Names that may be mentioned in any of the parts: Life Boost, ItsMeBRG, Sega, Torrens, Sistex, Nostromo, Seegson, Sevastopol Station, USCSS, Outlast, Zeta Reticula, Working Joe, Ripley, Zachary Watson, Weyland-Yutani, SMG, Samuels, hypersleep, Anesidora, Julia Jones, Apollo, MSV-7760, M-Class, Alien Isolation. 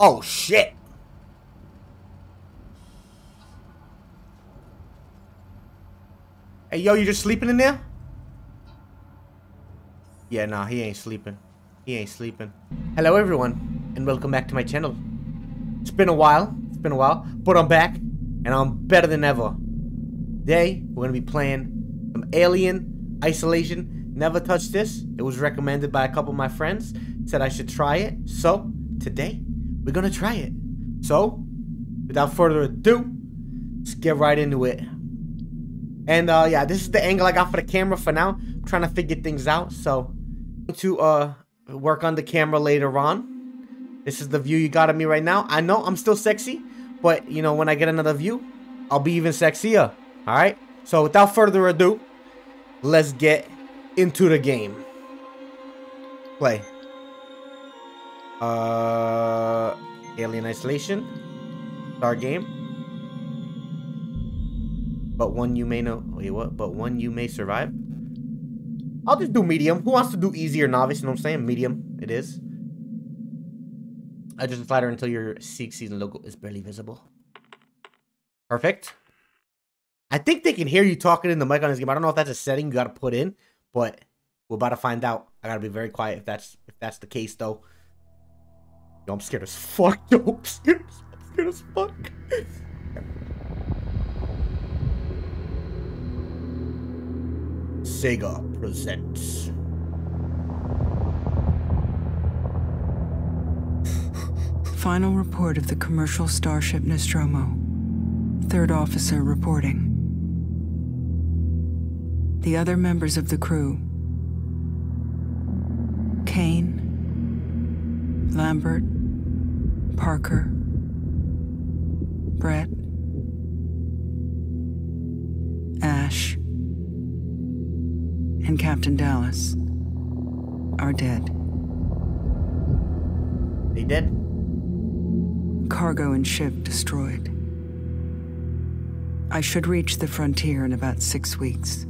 Oh, shit. Hey, yo, you just sleeping in there? Yeah, nah, he ain't sleeping. He ain't sleeping. Hello, everyone, and welcome back to my channel. It's been a while. It's been a while, but I'm back, and I'm better than ever. Today, we're going to be playing some Alien Isolation. Never touched this. It was recommended by a couple of my friends. Said I should try it. So, today, we're going to try it. So, without further ado, let's get right into it. And, yeah, this is the angle I got for the camera for now. I'm trying to figure things out, so I'm going to, work on the camera later on. This is the view you got of me right now. I know I'm still sexy, but, you know, when I get another view, I'll be even sexier, alright? So, without further ado, let's get into the game. Play. Alien Isolation. Start game. But one you may know. Wait, what? But one you may survive? I'll just do medium. Who wants to do easy or novice? You know what I'm saying? Medium, it is. I just flatter until your Seegson logo is barely visible. Perfect. I think they can hear you talking in the mic on this game. I don't know if that's a setting you gotta put in, but we're about to find out. I gotta be very quiet if that's the case, though. Yo, I'm scared as fuck. Yo, I'm scared as fuck. Sega presents. Final report of the commercial starship Nostromo. Third officer reporting. The other members of the crew: Kane, Lambert, Parker, Brett, Ash, and Captain Dallas are dead. They dead? Cargo and ship destroyed. I should reach the frontier in about 6 weeks.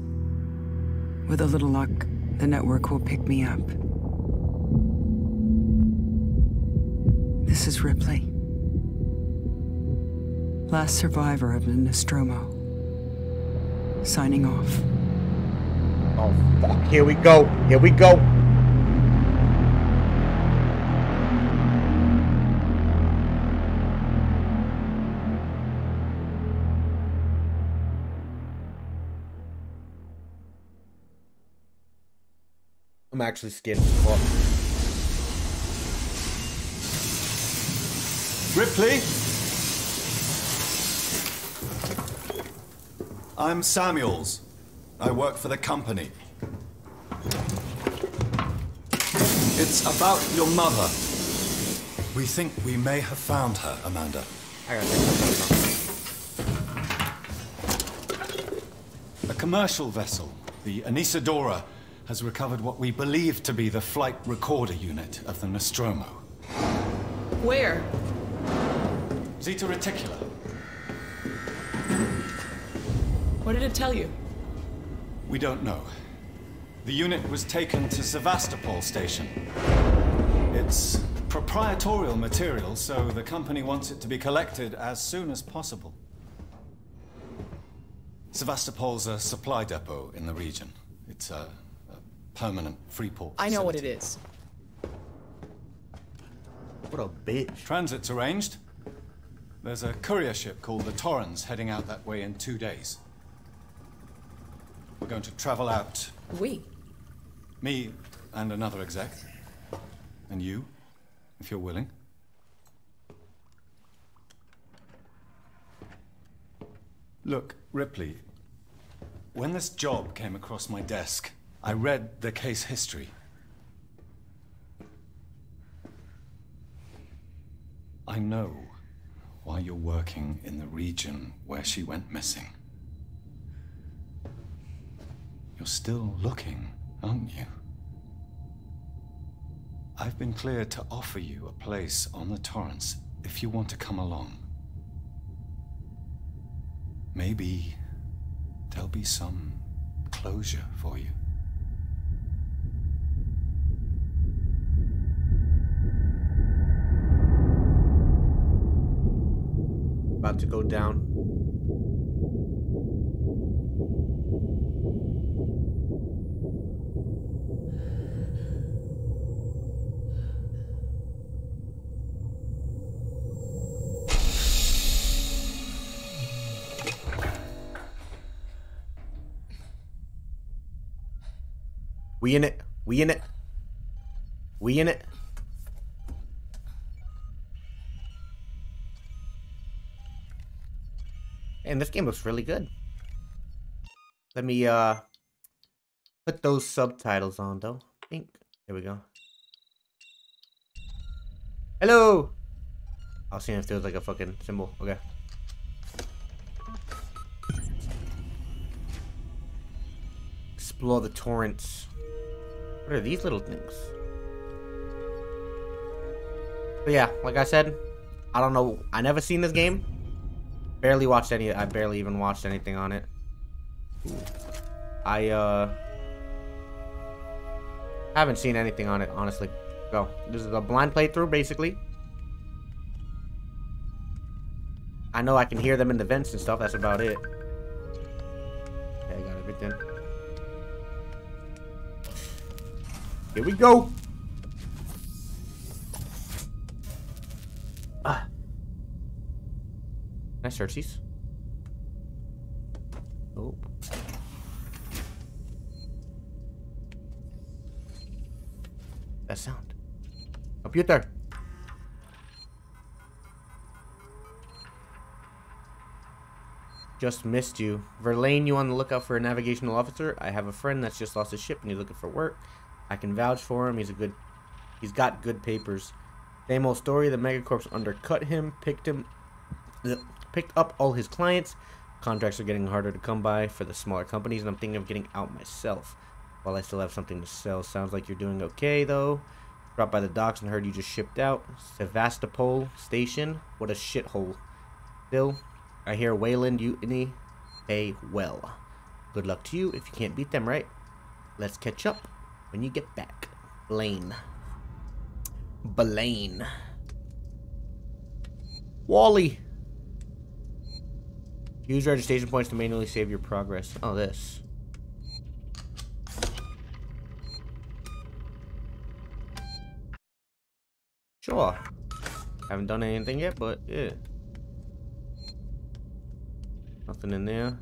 With a little luck, the network will pick me up. This is Ripley, last survivor of the Nostromo, signing off. Oh, fuck. Here we go. Here we go. I'm actually scared as fuck. Ripley? I'm Samuels. I work for the company. It's about your mother. We think we may have found her, Amanda. A commercial vessel, the Anesidora, has recovered what we believe to be the flight recorder unit of the Nostromo. Where? Zeta Reticula. What did it tell you? We don't know. The unit was taken to Sevastopol Station. It's proprietorial material, so the company wants it to be collected as soon as possible. Sevastopol's a supply depot in the region. It's a permanent free port facility. I know what it is. What a bitch. Transit's arranged. There's a courier ship called the Torrens heading out that way in 2 days. We're going to travel out. We? Me and another exec. And you, if you're willing. Look, Ripley, when this job came across my desk, I read the case history. I know why you're working in the region where she went missing. You're still looking, aren't you? I've been cleared to offer you a place on the Torrens if you want to come along. Maybe there'll be some closure for you. about to go down. We in it. We in it. We in it. And this game looks really good. Let me put those subtitles on though. I think there we go. Hello. I'll see if there's like a fucking symbol. Okay. Explore the torrents. What are these little things? But yeah, like I said, I don't know. I never seen this game. Barely watched any. I barely even watched anything on it. I haven't seen anything on it, honestly. So this is a blind playthrough, basically. I know I can hear them in the vents and stuff. That's about it. Okay, I got everything. Here we go. Ah. Can I search these? Oh. That sound. Computer. Just missed you. Verlaine, you on the lookout for a navigational officer? I have a friend that's just lost his ship and he's looking for work. I can vouch for him. He's got good papers. Same old story. The megacorps undercut him, picked up all his clients. Contracts are getting harder to come by for the smaller companies, and I'm thinking of getting out myself while I still have something to sell. Sounds like you're doing okay though. Dropped by the docks and heard you just shipped out. Sevastopol Station. What a shithole. Still, I hear Weyland-Yutani pay well. Good luck to you if you can't beat them, right? Let's catch up when you get back. Blaine. Blaine. Wally. Use registration points to manually save your progress. Oh, this. Sure. Haven't done anything yet, but yeah. Nothing in there.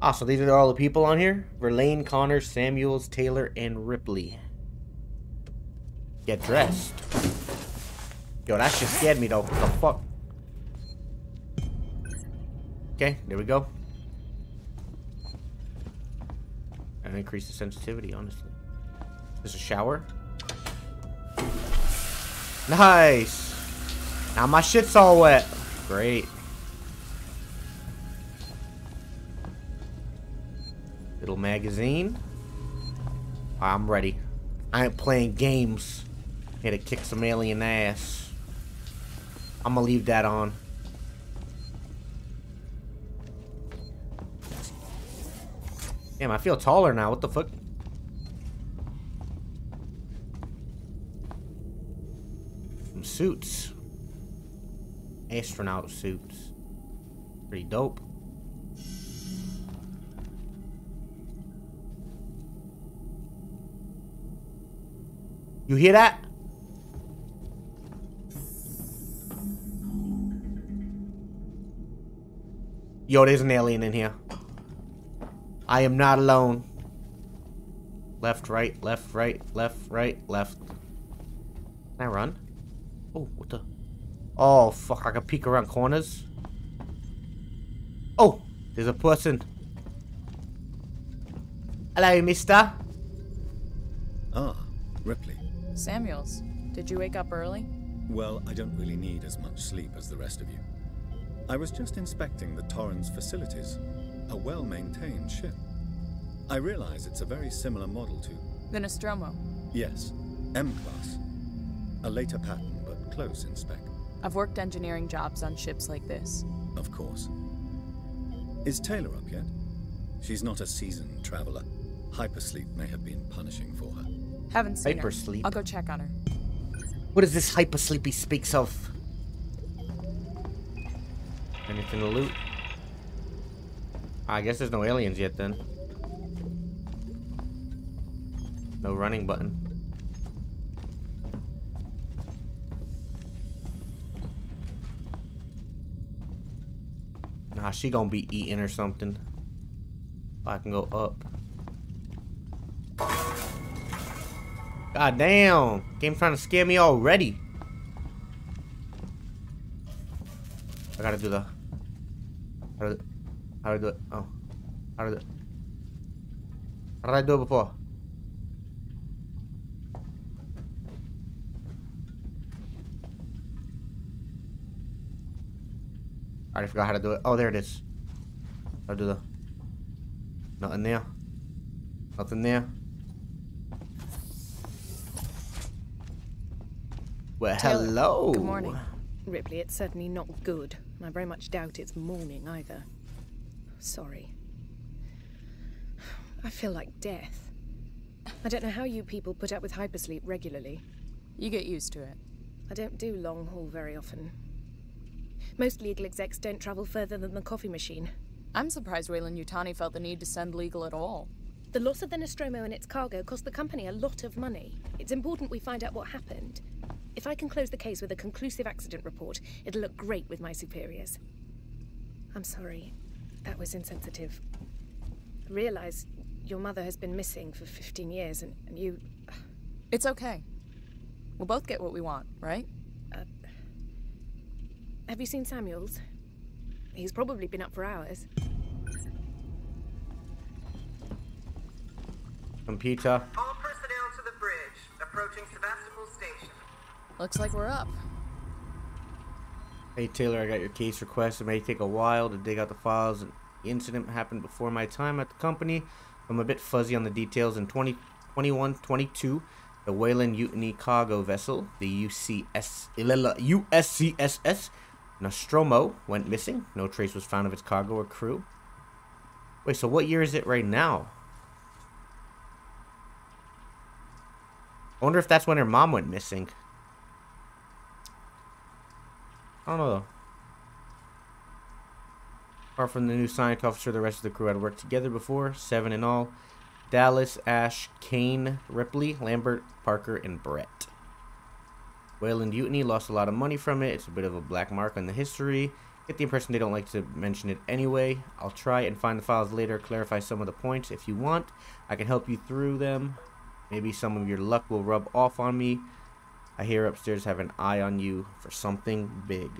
Ah, so these are all the people on here. Verlaine, Connor, Samuels, Taylor, and Ripley. Get dressed. Yo, that shit scared me though. What the fuck? Okay, there we go. And increase the sensitivity, honestly. There's a shower. Nice! Now my shit's all wet. Great. Little magazine. I'm ready. I ain't playing games. Here to kick some alien ass. I'm gonna leave that on. Damn, I feel taller now. What the fuck? Some suits. Astronaut suits. Pretty dope. You hear that? Yo, there's an alien in here. I am not alone. Left, right, left, right, left, right, left. Can I run? Oh, what the? Oh, fuck. I can peek around corners. Oh, there's a person. Hello, mister. Oh, Ripley. Samuels, did you wake up early? Well, I don't really need as much sleep as the rest of you. I was just inspecting the Torrens facilities, a well-maintained ship. I realize it's a very similar model to... The Nostromo? Yes, M-Class. A later pattern, but close in spec. I've worked engineering jobs on ships like this. Of course. Is Taylor up yet? She's not a seasoned traveler. Hypersleep may have been punishing for her. Haven't seen her. Hypersleep. I'll go check on her. What is this hypersleep he speaks of? Anything to loot? I guess there's no aliens yet then. No running button. Nah, she gonna be eating or something. If I can go up. God damn! Game's trying to scare me already. I gotta do the. How do I do it? Oh, how did I do it before? I already forgot how to do it. Oh, there it is. I'll do the. Nothing there. Nothing there. Well, Taylor, hello. Good morning. Ripley, it's certainly not good. I very much doubt it's morning either. Sorry. I feel like death. I don't know how you people put up with hypersleep regularly. You get used to it. I don't do long haul very often. Most legal execs don't travel further than the coffee machine. I'm surprised Weyland-Yutani felt the need to send legal at all. The loss of the Nostromo and its cargo cost the company a lot of money. It's important we find out what happened. If I can close the case with a conclusive accident report, it'll look great with my superiors. I'm sorry. That was insensitive. I realize your mother has been missing for 15 years and you... It's okay. We'll both get what we want, right? Have you seen Samuels? He's probably been up for hours. Computer. All personnel to the bridge. Approaching Sevastopol Station. Looks like we're up. Hey Taylor, I got your case request. It may take a while to dig out the files. An incident happened before my time at the company. I'm a bit fuzzy on the details. In 2021-22, the Weyland-Yutani cargo vessel, the USCSS, Nostromo went missing. No trace was found of its cargo or crew. Wait, so what year is it right now? I wonder if that's when her mom went missing. I don't know though. Apart from the new science officer, the rest of the crew had worked together before. 7 in all. Dallas, Ash, Kane, Ripley, Lambert, Parker, and Brett. Weyland-Yutani lost a lot of money from it. It's a bit of a black mark on the history. Get the impression they don't like to mention it anyway. I'll try and find the files later, clarify some of the points if you want. I can help you through them. Maybe some of your luck will rub off on me. I hear upstairs have an eye on you for something big.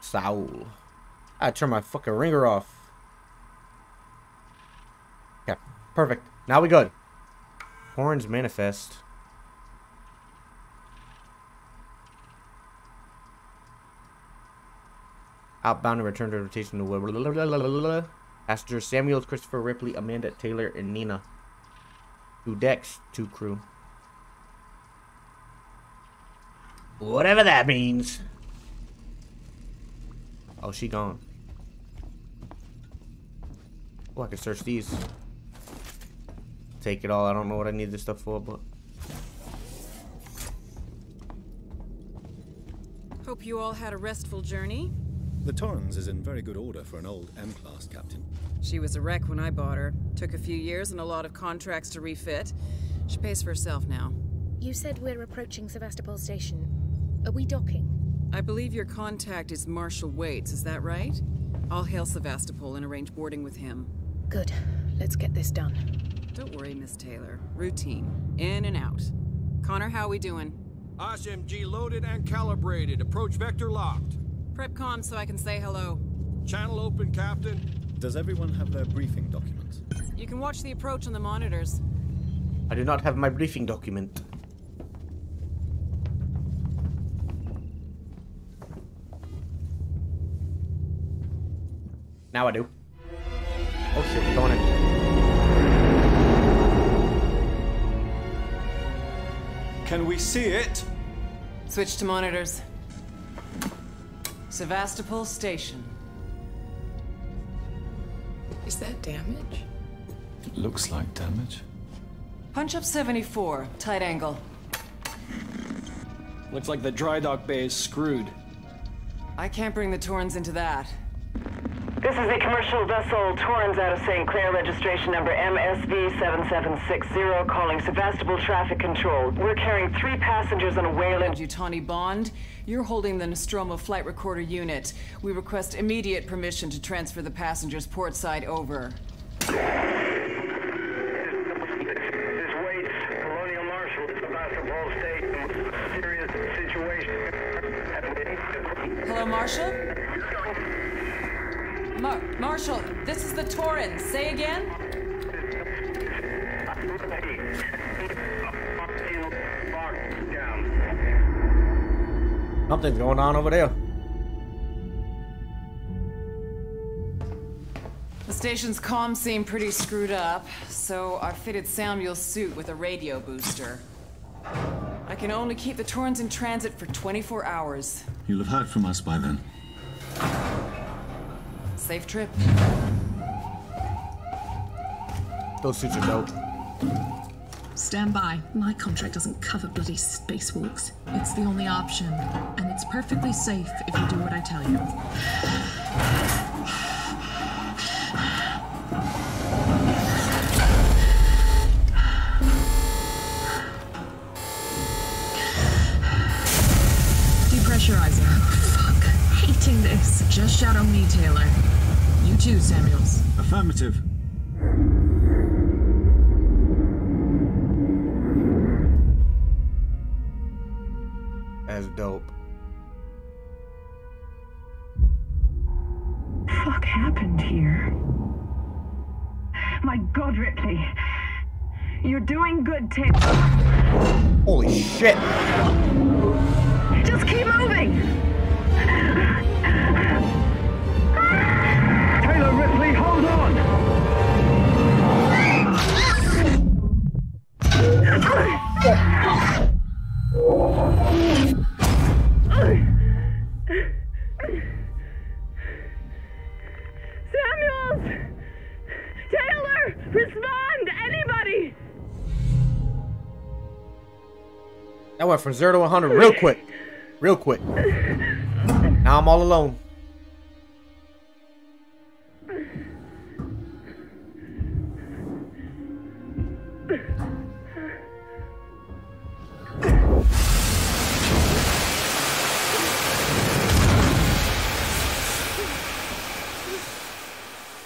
Saul. I turn my fucking ringer off. Yeah, perfect. Now we good. Horns manifest. Outbound and return to rotation to passengers Samuels, Christopher, Ripley, Amanda, Taylor, and Nina. 2 decks, 2 crew. Whatever that means. Oh, she gone. Oh, I can search these. Take it all. I don't know what I need this stuff for, but... Hope you all had a restful journey. The Torrens is in very good order for an old M-Class captain. She was a wreck when I bought her. Took a few years and a lot of contracts to refit. She pays for herself now. You said we're approaching Sevastopol Station. Are we docking? I believe your contact is Marshal Waits, is that right? I'll hail Sevastopol and arrange boarding with him. Good. Let's get this done. Don't worry, Miss Taylor. Routine. In and out. Connor, how we doing? SMG loaded and calibrated. Approach vector locked. Prep comm so I can say hello. Channel open, Captain. Does everyone have their briefing document? You can watch the approach on the monitors. I do not have my briefing document. Now I do. Oh shit, we're going in. Can we see it? Switch to monitors. Sevastopol Station. Is that damage? It looks like damage. Punch up 74, tight angle. Looks like the dry dock bay is screwed. I can't bring the Torrens into that. This is the commercial vessel Torrens out of St. Clair, registration number MSV-7760, calling Sevastopol Traffic Control. We're carrying 3 passengers on a Weyland-Yutani bond. You're holding the Nostromo flight recorder unit. We request immediate permission to transfer the passengers portside over. Hello, Marshal? Marshal, this is the Torrens. Say again? Something's going on over there. The station's comms seem pretty screwed up, so I fitted Samuel's suit with a radio booster. I can only keep the Torrens in transit for 24 hours. You'll have heard from us by then. Safe trip. Those suits are dope. Stand by. My contract doesn't cover bloody spacewalks. It's the only option, and it's perfectly safe if you do what I tell you. Depressurizing. Fuck. Hating this. Just shadow me, Taylor. You too, Samuels. Affirmative. That's dope. Fuck happened here? My God, Ripley. You're doing good, Taylor. Holy shit. Just keep moving! Taylor Ripley, hold on! Samuels! Taylor! Respond! Anybody! That went from 0 to 100 real quick. Real quick. Now I'm all alone.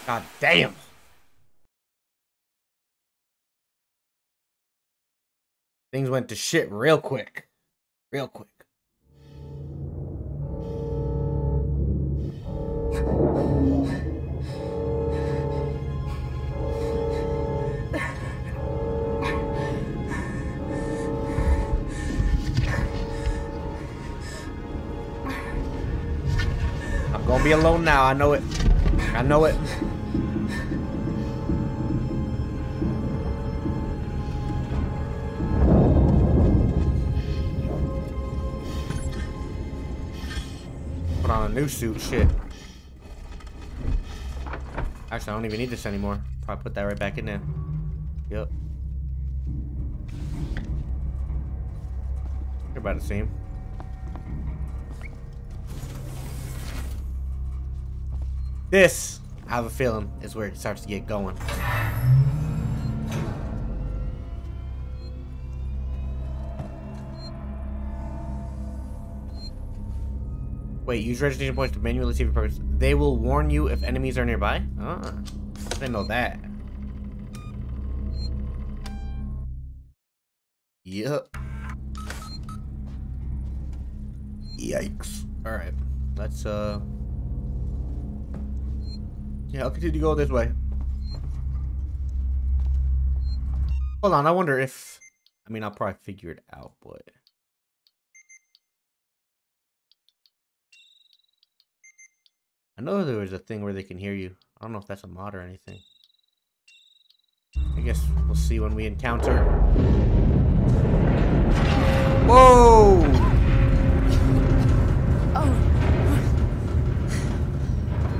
God damn. Things went to shit real quick. Real quick. I'm gonna be alone now. I know it. I know it. Put on a new suit. Shit. Actually, I don't even need this anymore. Probably put that right back in there. Yep. You're about to see him. This, I have a feeling, is where it starts to get going. Wait, use registration points to manually see your progress. They will warn you if enemies are nearby? Ah, I didn't know that. Yep. Yikes. Alright. Let's, yeah, I'll continue to go this way. Hold on, I wonder if... I mean, I'll probably figure it out, but... I know there was a thing where they can hear you. I don't know if that's a mod or anything. I guess we'll see when we encounter. Whoa! Oh.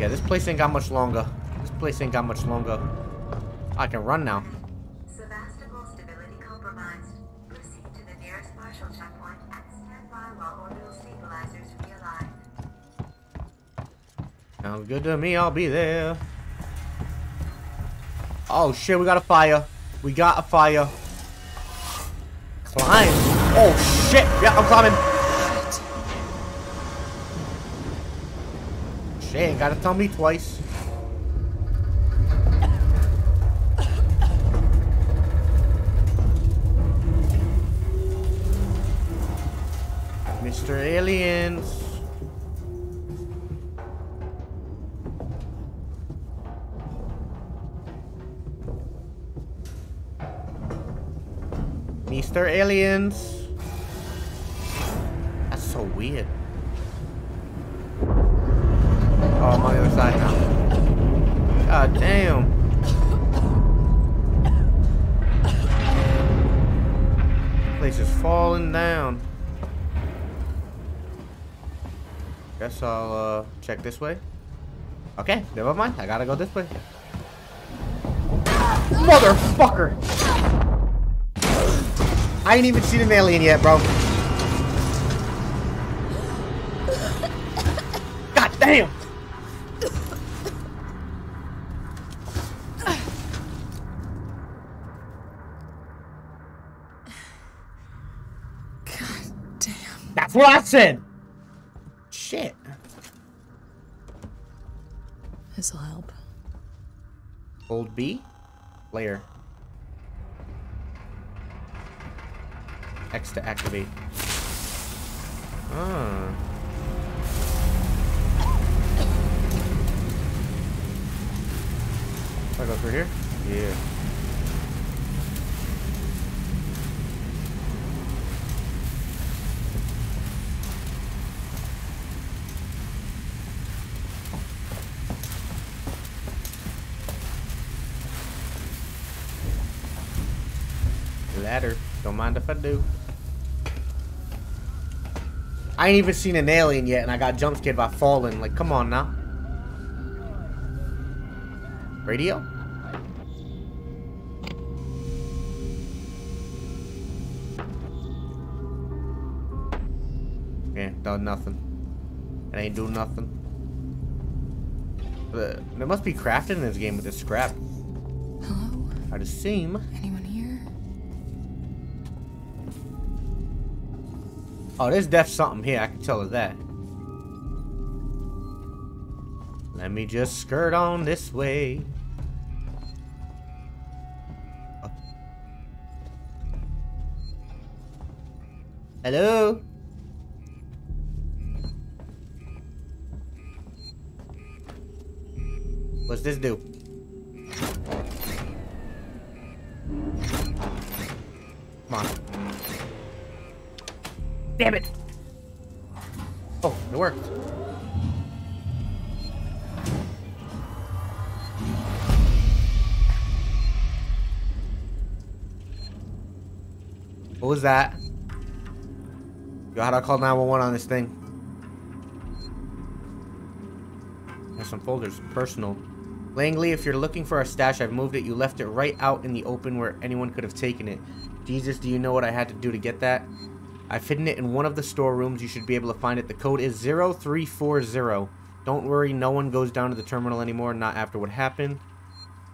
Yeah, this place ain't got much longer. This place ain't got much longer. I can run now. Sevastopol stability Sounds good to me. I'll be there. Oh shit, we got a fire. We got a fire. Climb. Oh shit. Yeah, I'm climbing. Shit, gotta tell me twice. Mr. Aliens. Mr. Aliens. That's so weird. Oh, I'm on the other side now. God damn. This place is falling down. Guess I'll check this way. Okay, never mind. I gotta go this way. Motherfucker! I ain't even seen an alien yet, bro. God damn! God damn. That's what I said! Shit. This'll help. Old B? Layer. X to activate. Ah. If I go through here? Yeah. Ladder. Don't mind if I do. I ain't even seen an alien yet, and I got jump scared by falling. Like, come on now. Radio? Yeah, done nothing. It ain't doing nothing. But there must be crafting in this game with this scrap. Hello? I'd assume. Anyone here? Oh, there's def something here. I can tell it that. Let me just skirt on this way. Oh. Hello? What's this do? Come on. Damn it! Oh, it worked. What was that? Yo, how do I call 911 on this thing? There's some folders. Personal. Langley, if you're looking for a stash, I've moved it. You left it right out in the open where anyone could have taken it. Jesus, do you know what I had to do to get that? I've hidden it in one of the storerooms. You should be able to find it. The code is 0340. Don't worry, no one goes down to the terminal anymore, not after what happened.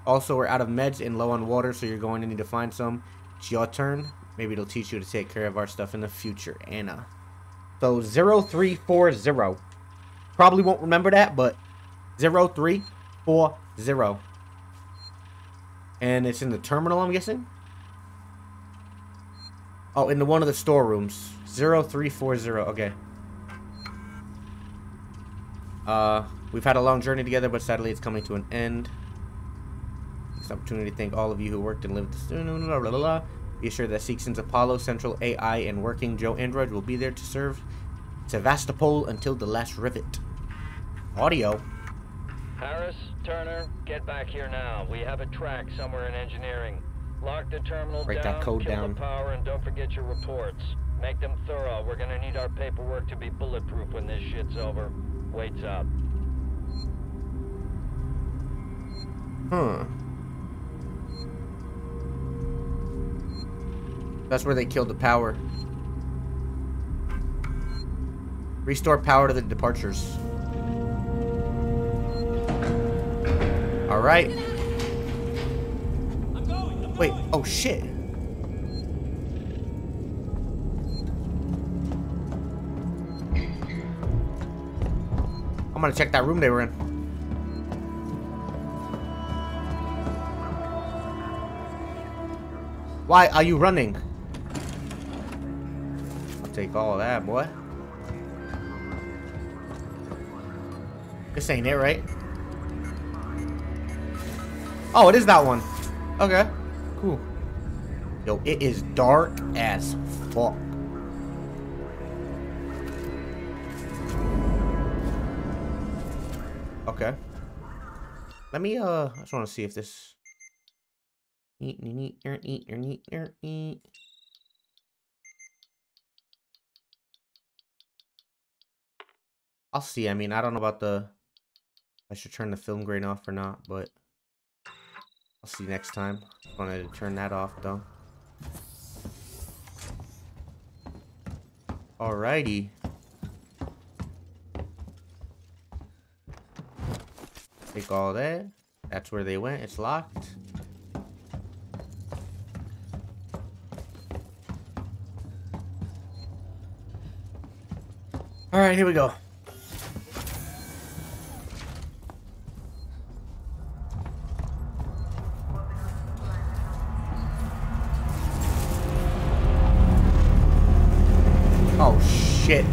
Also, we're out of meds and low on water, so you're going to need to find some. It's your turn. Maybe it'll teach you to take care of our stuff in the future, Anna. So, 0340. Probably won't remember that, but 0340. And it's in the terminal, I'm guessing? Oh, in the one of the storerooms. 0340. Okay. We've had a long journey together, but sadly it's coming to an end. It's an opportunity to thank all of you who worked and lived. Be assured that Seegson's Apollo, Central AI, and Working Joe Android will be there to serve Sevastopol until the last rivet. Audio. Harris, Turner, get back here now. We have a track somewhere in engineering. Lock the terminal down, that code kill down. The power, and don't forget your reports. Make them thorough. We're gonna need our paperwork to be bulletproof when this shit's over. Wait's up. Huh. That's where they killed the power. Restore power to the departures. Alright. Wait, oh shit. I'm gonna check that room they were in. Why are you running? I'll take all that, boy. This ain't it, right? Oh, it is that one. Okay. Cool. Yo, it is dark as fuck. Okay. Let me, I just want to see if this... I'll see. I mean, I don't know about the... I should turn the film grain off or not, but... I'll see next time. I'm gonna turn that off, though. Alrighty. Take all that. That's where they went. It's locked. Alright, here we go. Oh, shit.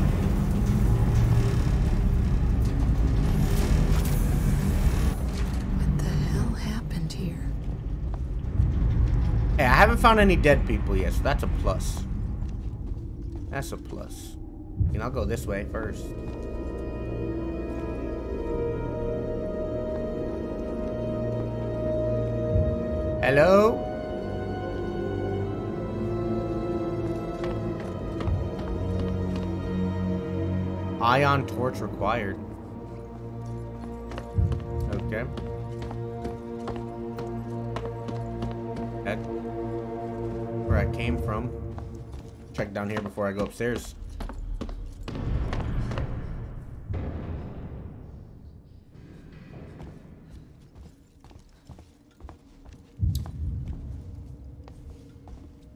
What the hell happened here? Hey, I haven't found any dead people yet, so that's a plus. That's a plus. And I'll go this way first. Hello? Ion torch required. Okay. That's where I came from. Check down here before I go upstairs.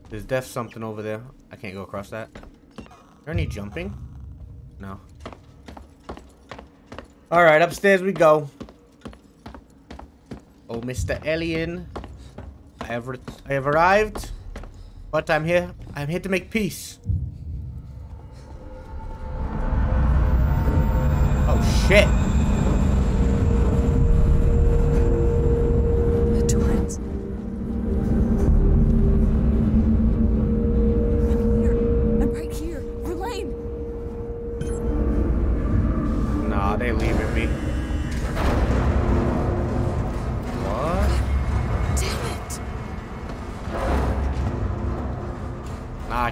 There's def something over there. I can't go across that. Is there any jumping? No. Alright, upstairs we go. Oh, Mr. Alien. I have arrived. But I'm here. I'm here to make peace. Oh, shit.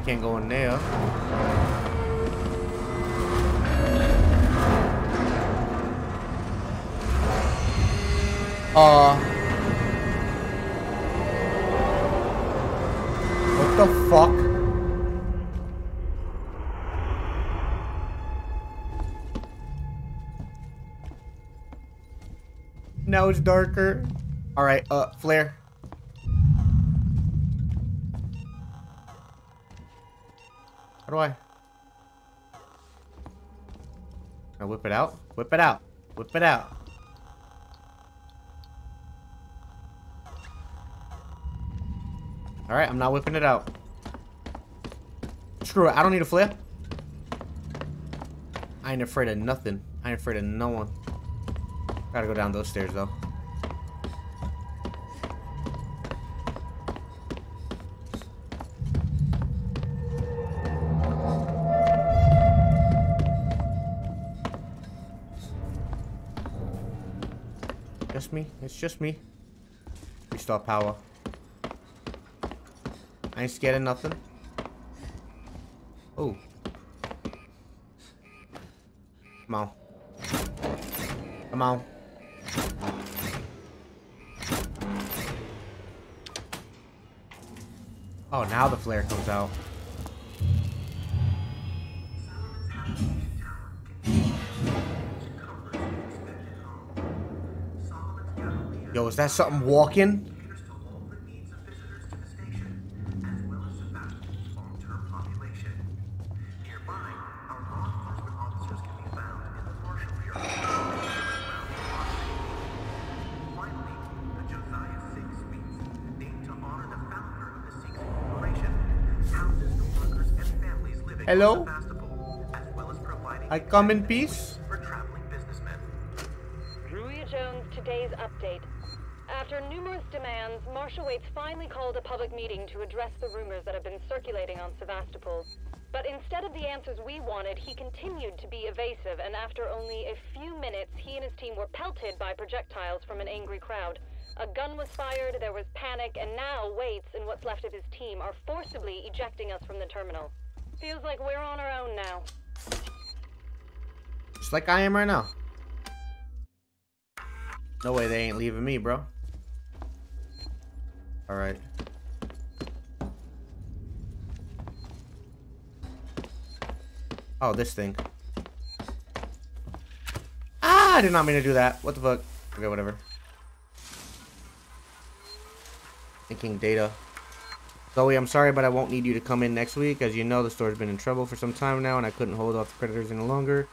Can't go in there. What the fuck? Now it's darker. All right, flare. How do I? Now whip it out. Whip it out. Whip it out. Alright, I'm not whipping it out. Screw it. I don't need a flare. I ain't afraid of nothing. I ain't afraid of no one. Gotta go down those stairs, though. Me. It's just me. Restore power. I ain't scared of nothing. Oh. Come on. Come on. Oh, now the flare comes out. Yo, is that something walking? Hello? I come in peace? For traveling businessmen. Julia Jones, today's update. After numerous demands, Marshal Waits finally called a public meeting to address the rumors that have been circulating on Sevastopol. But instead of the answers we wanted, he continued to be evasive, and after only a few minutes, he and his team were pelted by projectiles from an angry crowd. A gun was fired, there was panic, and now Waits and what's left of his team are forcibly ejecting us from the terminal. Feels like we're on our own now. Just like I am right now. No way they ain't leaving me, bro. Alright. Oh, this thing. Ah, I did not mean to do that. What the fuck? Okay, whatever. Thinking data. Zoe, I'm sorry, but I won't need you to come in next week. As you know, the store's been in trouble for some time now, and I couldn't hold off the creditors any longer.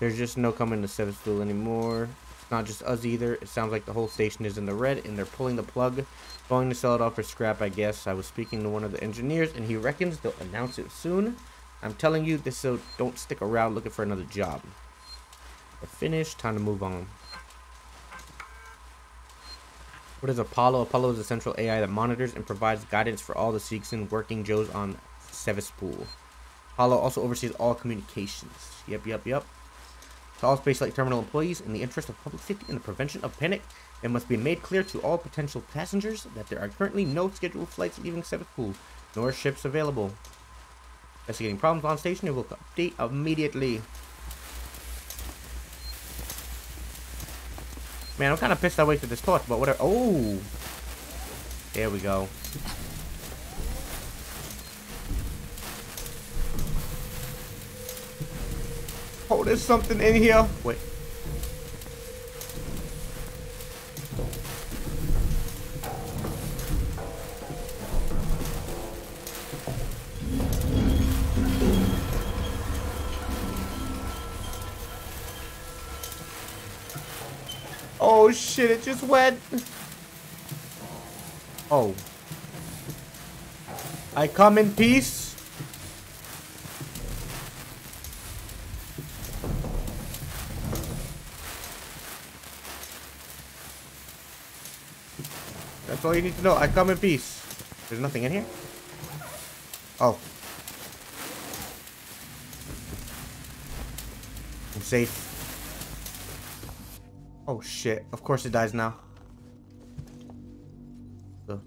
There's just no coming to Sevastopol anymore. It's not just us either. It sounds like the whole station is in the red, and they're pulling the plug. Going to sell it off for scrap, I guess. I was speaking to one of the engineers, and he reckons they'll announce it soon. I'm telling you, this'll don't stick around looking for another job. We're finished. Time to move on. What is Apollo? Apollo is a central AI that monitors and provides guidance for all the Seegson working Joes on Sevastopol. Apollo also oversees all communications. Yep. To all space-like terminal employees, in the interest of public safety and the prevention of panic, it must be made clear to all potential passengers that there are currently no scheduled flights leaving Sevastopol, nor ships available. Investigating problems on station, it will update immediately. Man, I'm kind of pissed I wasted this torch, but whatever. Oh! There we go. Oh, there's something in here. Wait. Oh shit, it just went. Oh. I come in peace. That's all you need to know. I come in peace. There's nothing in here? Oh. I'm safe. Oh shit, of course it dies now. Ugh.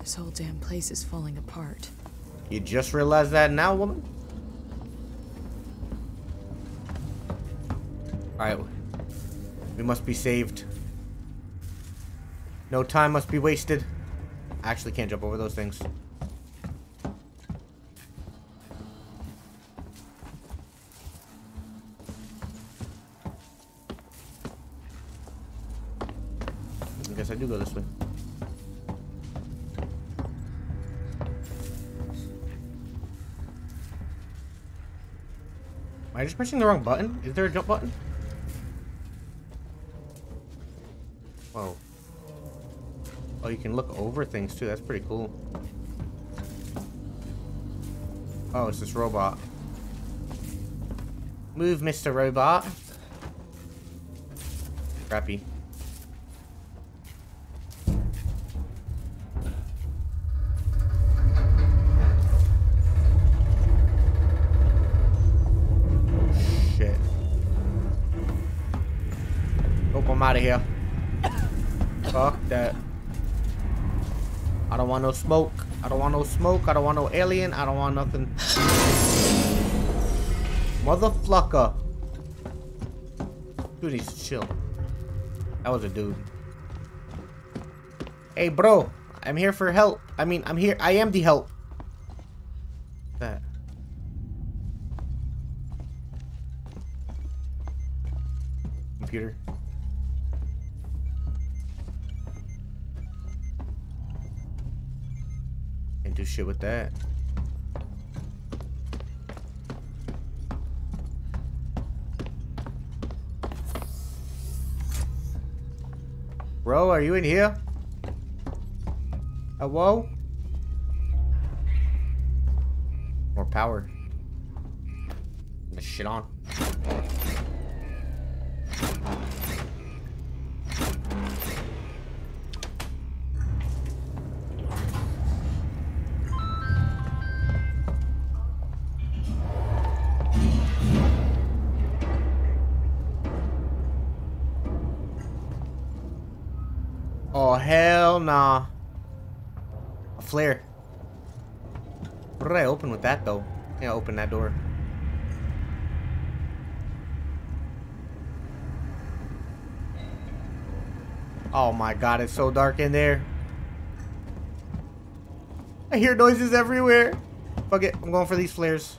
This whole damn place is falling apart. You just realized that now, woman? Alright, we must be saved. No time must be wasted. I actually can't jump over those things. I do go this way. Am I just pressing the wrong button? Is there a jump button? Whoa. Oh, you can look over things too. That's pretty cool. Oh, it's this robot. Move, Mr. Robot. Crappy. Out of here. Fuck that. I don't want no smoke. I don't want no smoke. I don't want no alien. I don't want nothing. Motherfucker. Dude needs to chill. That was a dude. Hey bro, I'm here for help. I mean, I'm here. I am the help. That. computer. Can't do shit with that. Bro, are you in here? Hello? More power. Turn this shit on. Oh, hell nah. A flare. What did I open with that, though? I think I opened that door. Oh my god, it's so dark in there. I hear noises everywhere. Fuck it, I'm going for these flares.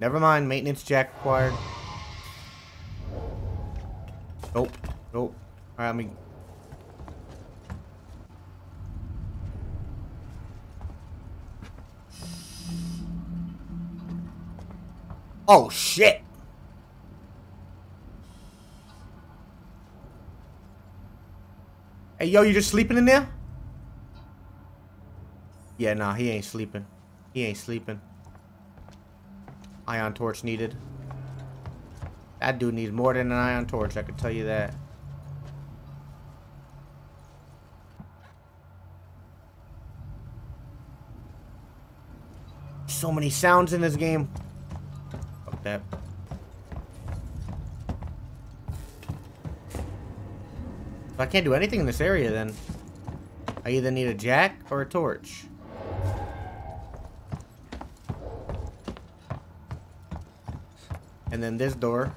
Never mind, maintenance jack required. Nope, nope. Alright, let me... Oh shit! Hey yo, you just sleeping in there? Yeah, nah, he ain't sleeping. He ain't sleeping. Ion torch needed. That dude needs more than an ion torch, I can tell you that. So many sounds in this game. Fuck that. I can't do anything in this area then. I either need a jack or a torch. And then this door.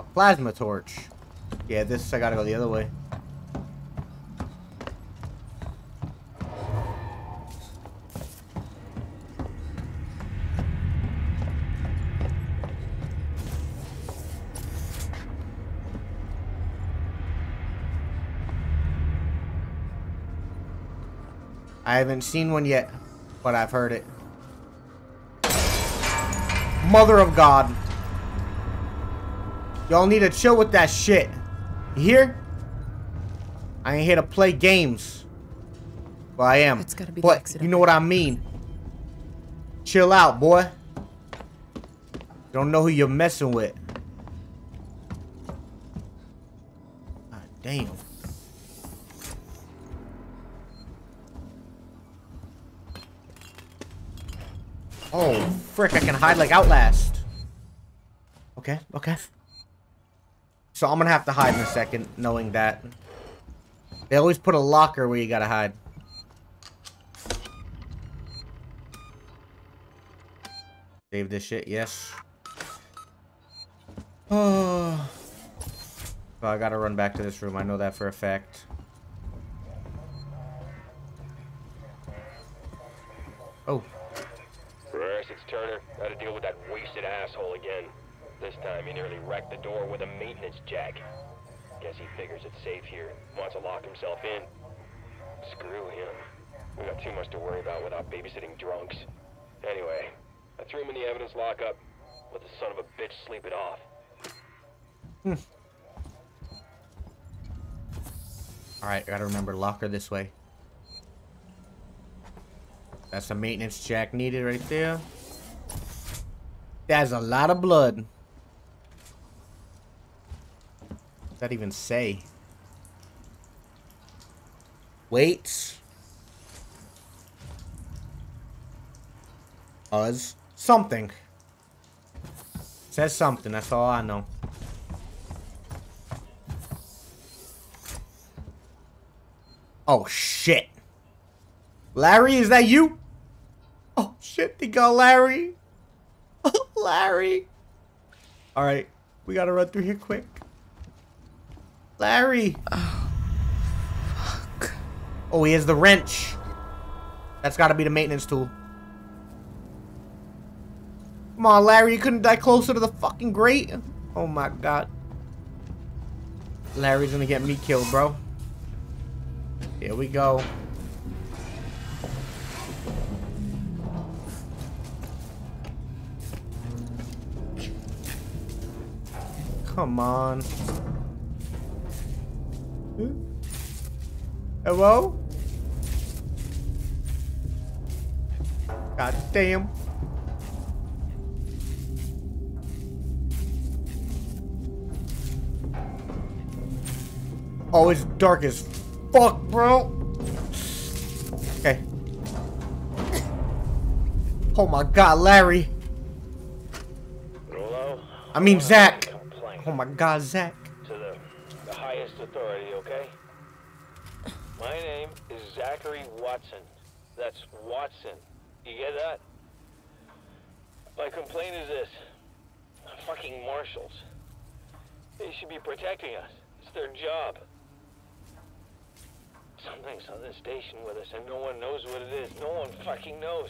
A plasma torch. Yeah, this I gotta go the other way. I haven't seen one yet, but I've heard it. Mother of God. Y'all need to chill with that shit. You hear? I ain't here to play games. Well, I am. It's gotta be but accident. You know what I mean. Chill out, boy. You don't know who you're messing with. God damn. Oh, frick, I can hide like Outlast. Okay, okay. So I'm gonna have to hide in a second, knowing that. They always put a locker where you gotta hide. Save this shit, yes. Oh. Well, I gotta run back to this room, I know that for a fact. Oh. Turner, gotta deal with that wasted asshole again. This time he nearly wrecked the door with a maintenance jack. Guess he figures it's safe here, wants to lock himself in. Screw him. We got too much to worry about without babysitting drunks. Anyway, I threw him in the evidence lockup. Let the son of a bitch sleep it off. Alright, gotta remember locker this way. That's a maintenance jack needed right there. That's a lot of blood. What's that even say? Weights. Us. Something. Says something, that's all I know. Oh shit. Larry, is that you? Oh shit, they got Larry. Larry. Alright, we gotta run through here quick. Larry. Oh, fuck. Oh, he has the wrench. That's gotta be the maintenance tool. Come Come on, Larry, you couldn't die closer to the fucking grate? Oh my god. Larry's gonna get me killed, bro. Here we go. Come on. Hello? God damn. Oh, it's dark as fuck, bro. Okay. Oh my god, Larry. I mean, Zach. Oh my god, Zach. To the highest authority, okay? My name is Zachary Watson. That's Watson. You get that? My complaint is this. Fucking marshals. They should be protecting us. It's their job. Something's on this station with us and no one knows what it is. No one fucking knows.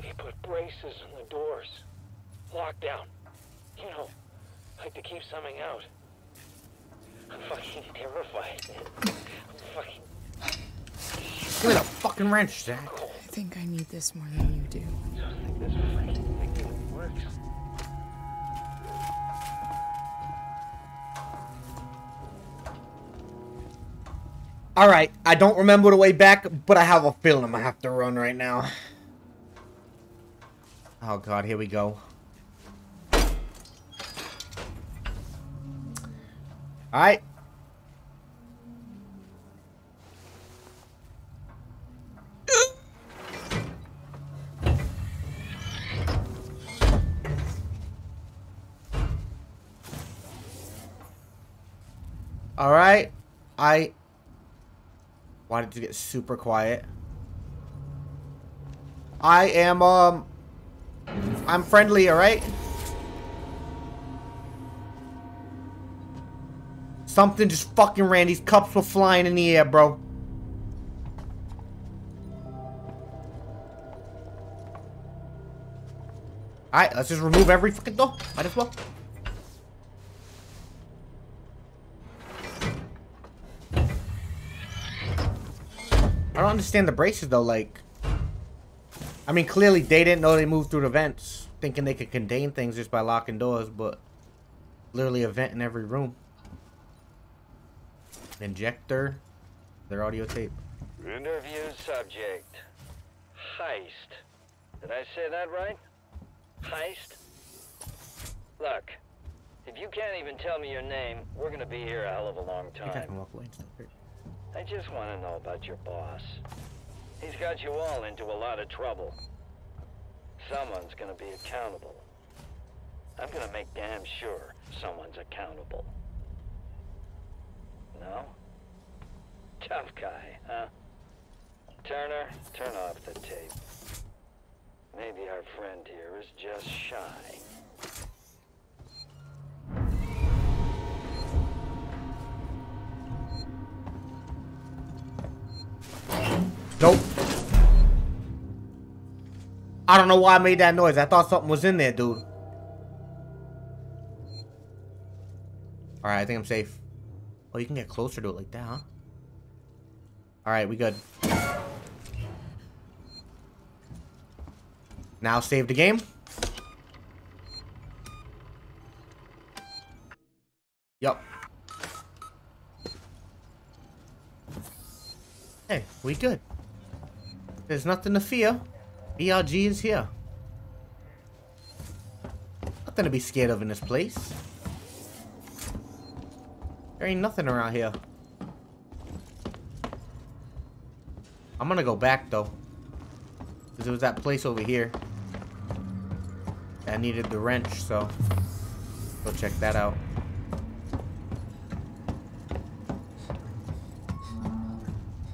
They put braces on the doors. Lockdown. You know, like to keep something out. I'm fucking terrified. I'm fucking... Get a fucking wrench, Zach. I think I need this more than you do. Like this fucking thing that works. Alright, I don't remember the way back, but I have a feeling I have to run right now. Oh god, here we go. Alright. Alright. Why did you get super quiet? I am, I'm friendly, alright? Something just fucking ran. These cups were flying in the air, bro. Alright, let's just remove every fucking door. Might as well. I don't understand the braces, though. Like, I mean, clearly they didn't know they moved through the vents, thinking they could contain things just by locking doors, but literally a vent in every room. Injector, their audio tape. Interview subject. Heist. Did I say that right? Heist? Look, if you can't even tell me your name, we're gonna be here a hell of a long time. I just want to know about your boss. He's got you all into a lot of trouble. Someone's gonna be accountable. I'm gonna make damn sure someone's accountable. No? Tough guy, huh? Turner, turn off the tape. Maybe our friend here is just shy. Nope. I don't know why I made that noise. I thought something was in there, dude. Alright, I think I'm safe. Oh, you can get closer to it like that, huh? Alright, we good. Now save the game. Yup. Hey, we good. There's nothing to fear. BRG is here. Nothing to be scared of in this place. There ain't nothing around here. I'm gonna go back though, because it was that place over here that needed the wrench, so go check that out.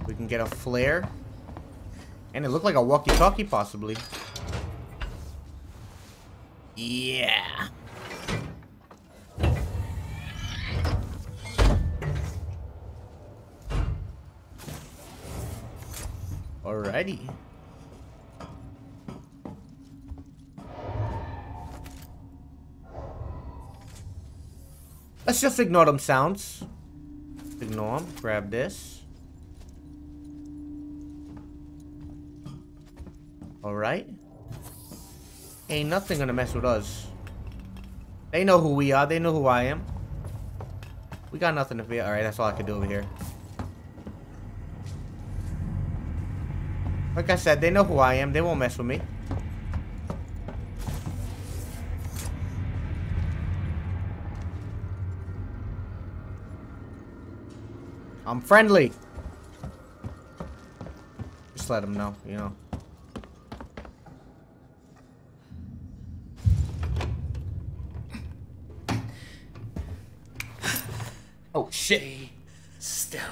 We can get a flare, and it looked like a walkie-talkie possibly. Yeah. Alrighty. Let's just ignore them sounds. Ignore them. Grab this. Alright. Ain't nothing gonna mess with us. They know who we are. They know who I am. We got nothing to fear. Alright, that's all I can do over here. Like I said, they know who I am. They won't mess with me. I'm friendly. Just let them know, you know. Oh, shit. Stay still.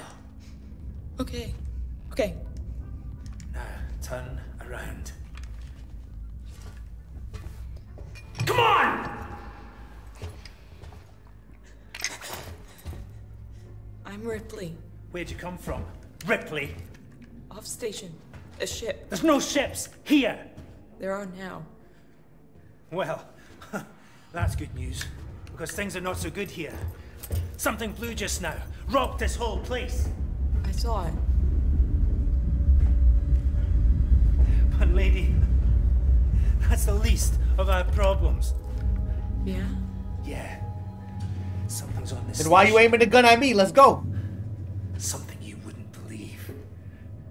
Okay. Okay. Now, turn around. Come on! I'm Ripley. Where'd you come from? Ripley? Off station. A ship. There's no ships here! There are now. Well, that's good news. Because things are not so good here. Something blue just now. Rocked this whole place. I saw it. But lady, that's the least of our problems. Yeah? Yeah. Something's on this. Then why are you aiming the gun at me? Let's go. Something you wouldn't believe.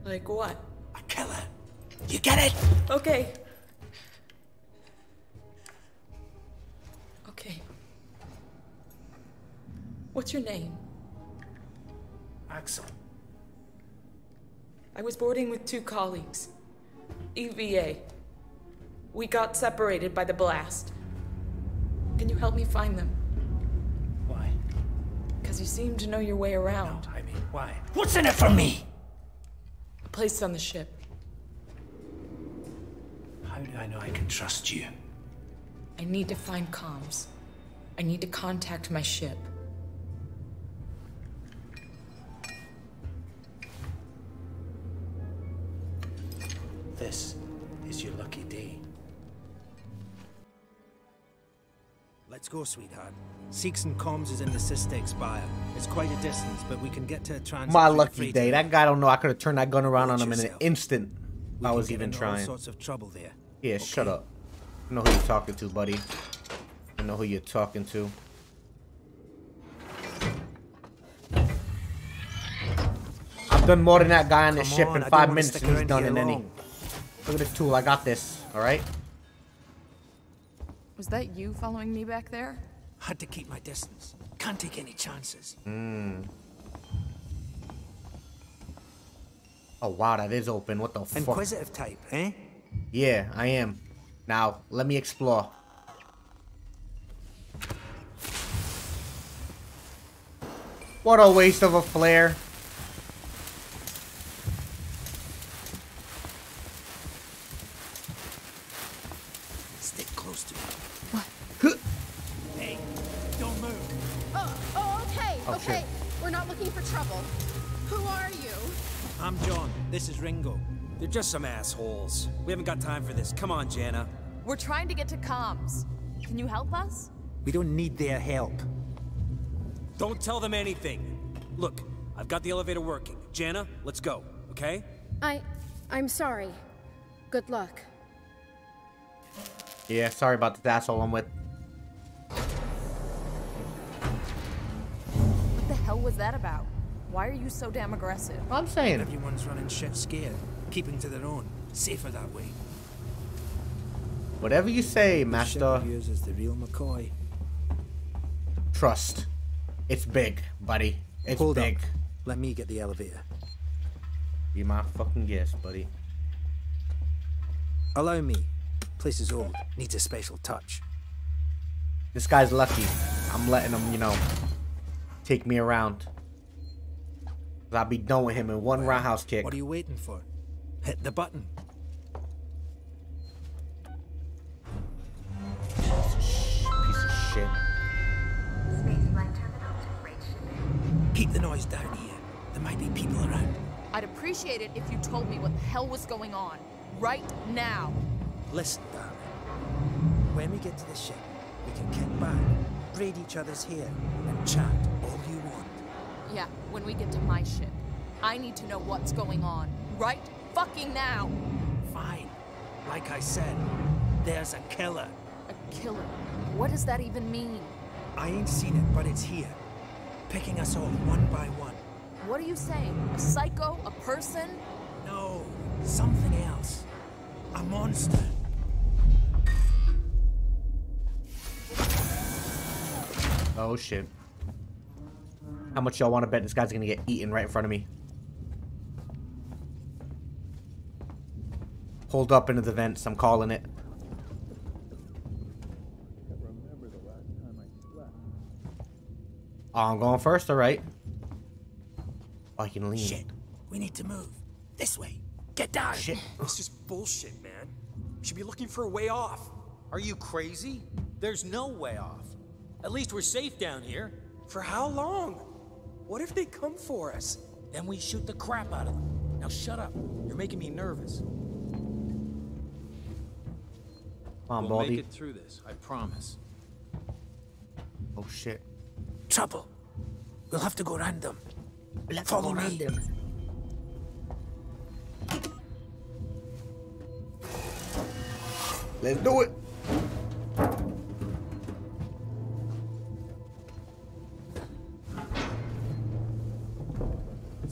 Like what? A killer. You get it? Okay. Okay. What's your name? Axel. I was boarding with two colleagues. EVA. We got separated by the blast. Can you help me find them? Why? Because you seem to know your way around. No, I mean, why? What's in it for me? A place on the ship. How do I know I can trust you? I need to find comms. I need to contact my ship. This is your lucky day. Let's go, sweetheart. Seegson comms is in the Sistex biome. It's quite a distance, but we can get to a transit. My lucky day. That guy don't know I could have turned that gun around on him in an instant. I was even trying. Sorts of trouble there. Yeah, okay. Shut up. I know who you're talking to, buddy. I know who you're talking to. I've done more than that guy on the ship in 5 minutes than he's done in any. Look at this tool. I got this. All right. Was that you following me back there? Had to keep my distance. Can't take any chances. Oh wow, that is open. What the fuck? Inquisitive type, eh? Yeah, I am. Now let me explore. What a waste of a flare. This is Ringo. They're just some assholes. We haven't got time for this. Come on, Jana. We're trying to get to comms. Can you help us? We don't need their help. Don't tell them anything. Look, I've got the elevator working. Jana, let's go, okay? I'm sorry. Good luck. Yeah, sorry about the asshole I'm with. What the hell was that about? Why are you so damn aggressive? I'm saying everyone's running shit scared. Keeping to their own. Safer that way. Whatever you say, Master. Yours is the real McCoy. Trust. It's big, buddy. It's big. Hold up. Let me get the elevator. Be my fucking guest, buddy. Allow me. Place is old. Needs a special touch. This guy's lucky. I'm letting him, you know, take me around. I'll be done with him in one roundhouse kick. What are you waiting for? Hit the button. Piece of shit. Keep the noise down here. There might be people around. I'd appreciate it if you told me what the hell was going on. Right now. Listen, darling. When we get to the ship, we can kick back. braid each other's hair and chat all you want. Yeah, when we get to my ship. I need to know what's going on. Right fucking now! Fine. Like I said, there's a killer. A killer? What does that even mean? I ain't seen it, but it's here. Picking us off one by one. What are you saying? A psycho? A person? No, something else. A monster. Oh shit. How much y'all want to bet this guy's gonna get eaten right in front of me? Pulled up into the vents, I'm calling it. Oh, I'm going first, alright. Oh, I can lean. Shit, we need to move. This way. Get down. Shit. This is bullshit, man. We should be looking for a way off. Are you crazy? There's no way off. At least we're safe down here. For how long? What if they come for us? Then we shoot the crap out of them. Now shut up. You're making me nervous. We'll Baldy. Make it through this, I promise. Oh shit. Trouble. We'll have to go random. Let's follow me. Random. Let's do it.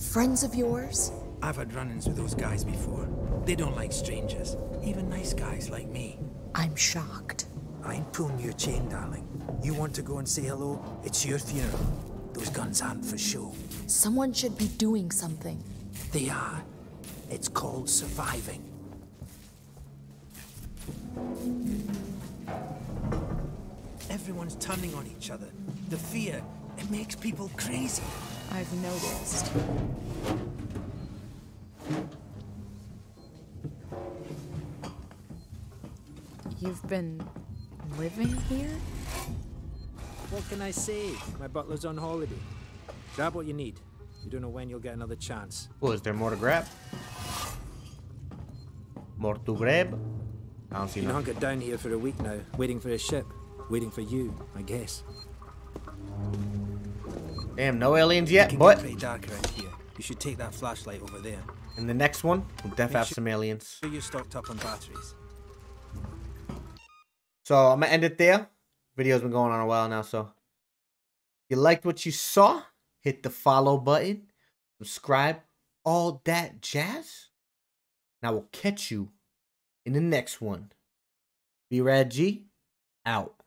Friends of yours? I've had run-ins with those guys before. They don't like strangers, even nice guys like me. I'm shocked. I ain't pulling your chain, darling. You want to go and say hello? It's your funeral. Those guns aren't for show. Someone should be doing something. They are. It's called surviving. Everyone's turning on each other. The fear, it makes people crazy. I've noticed. You've been living here? What can I say? My butler's on holiday. Grab what you need. You don't know when you'll get another chance. Well, is there more to grab? More to grab? I don't see nothing. I've been hunkered down here for a week now, waiting for a ship. Waiting for you, I guess. Damn, no aliens yet, but pretty dark around here. You should take that flashlight over there. And the next one, we'll definitely have some aliens. So you stocked up on batteries. So I'm gonna end it there. Video's been going on a while now, so if you liked what you saw, hit the follow button, subscribe, all that jazz. And I will catch you in the next one. MSV-7760 out.